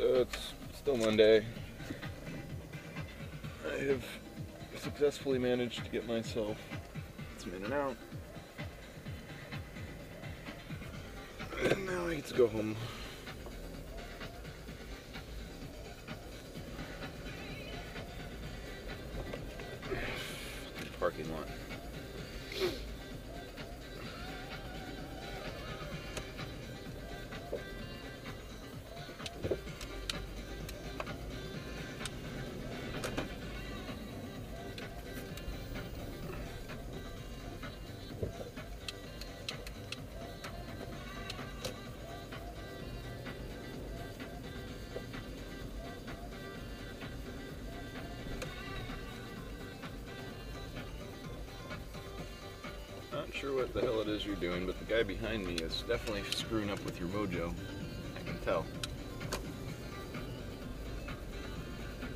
So it's still Monday. I have successfully managed to get myself some in and out. And now I get to go home. Parking lot. Not sure what the hell it is you're doing, but the guy behind me is definitely screwing up with your mojo. I can tell.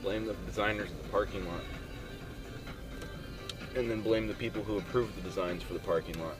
Blame the designers of the parking lot. And then blame the people who approved the designs for the parking lot.